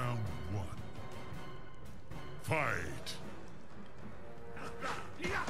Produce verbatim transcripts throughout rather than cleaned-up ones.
Round one. Fight! Fight! Fight! Fight! Fight! Fight! Yeah!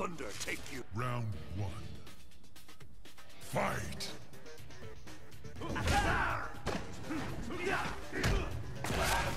thunder take you. Round one. Fight! Round two. Fight!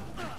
Round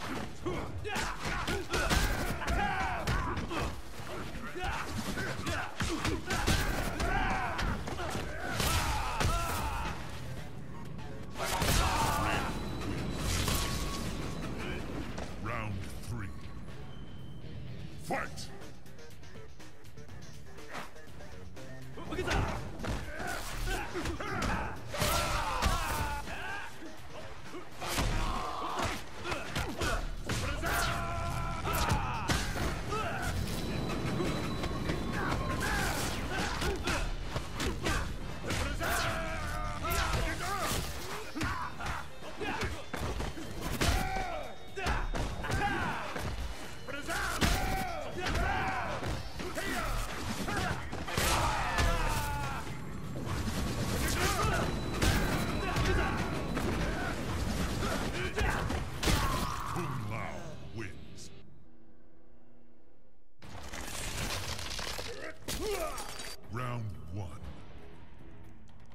one.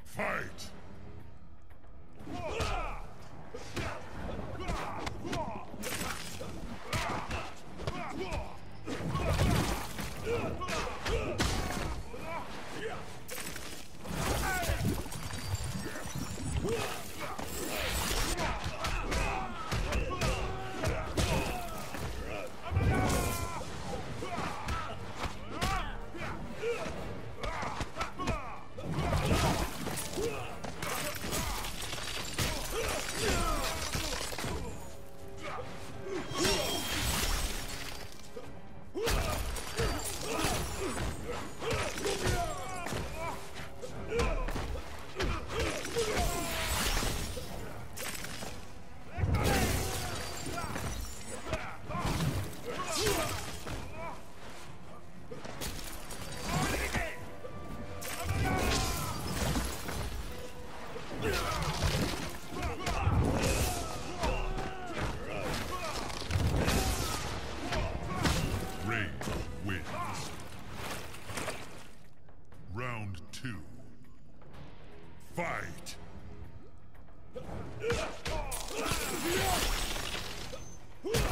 Fight! Fight! Fight!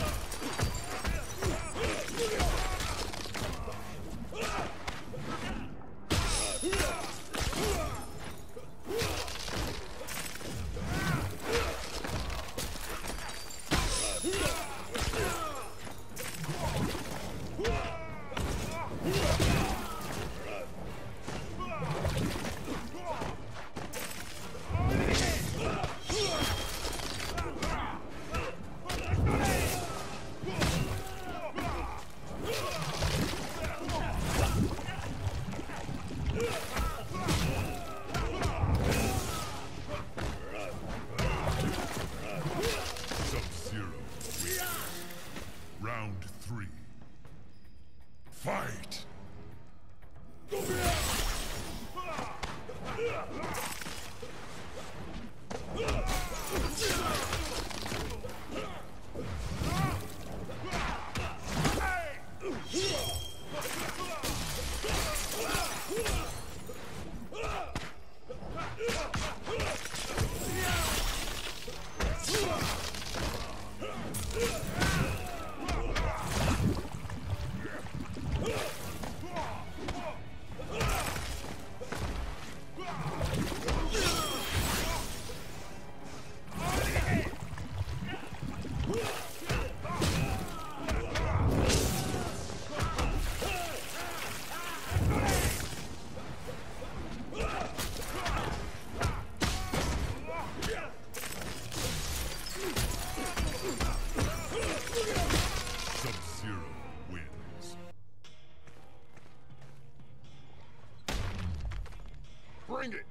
Bring it!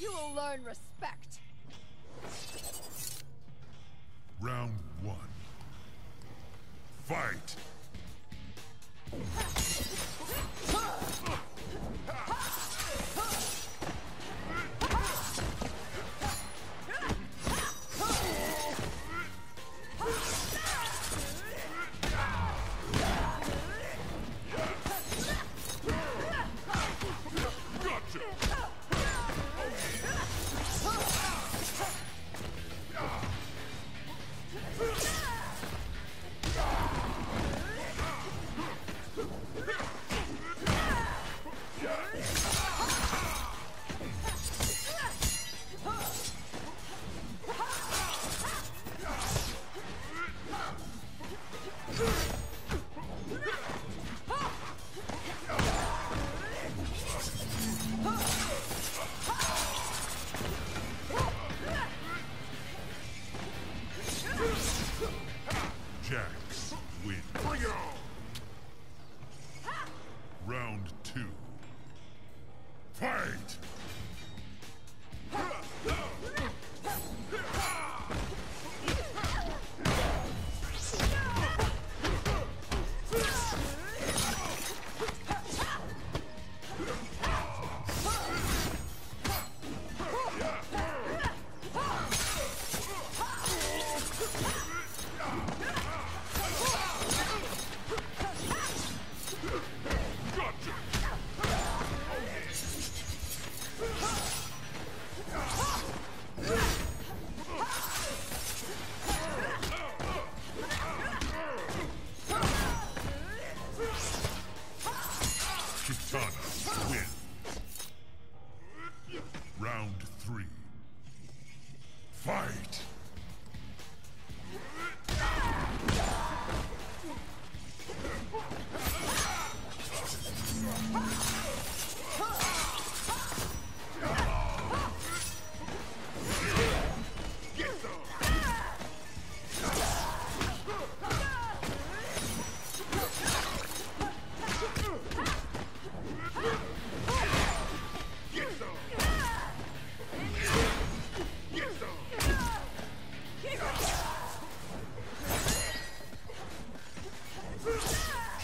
You will learn respect. Round one. Fight!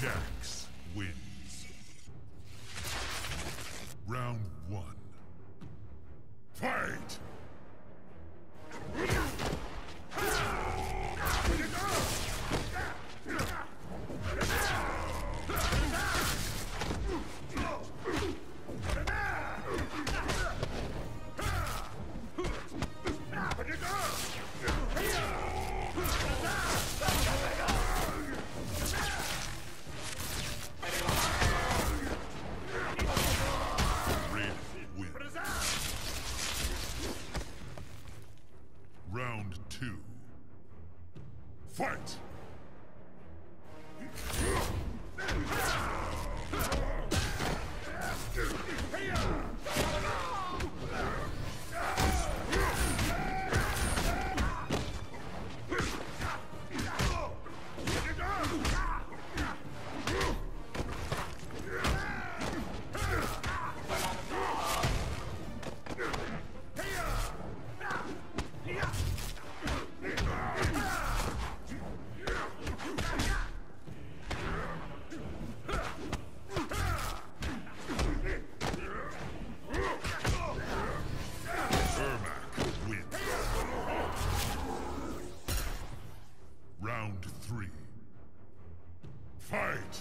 Jax wins. Bring it on! Round two. Fight! Kitana win. Round three. Fight! Jax wins. Round one. Fight! Round two. Fight! Round three. Fight!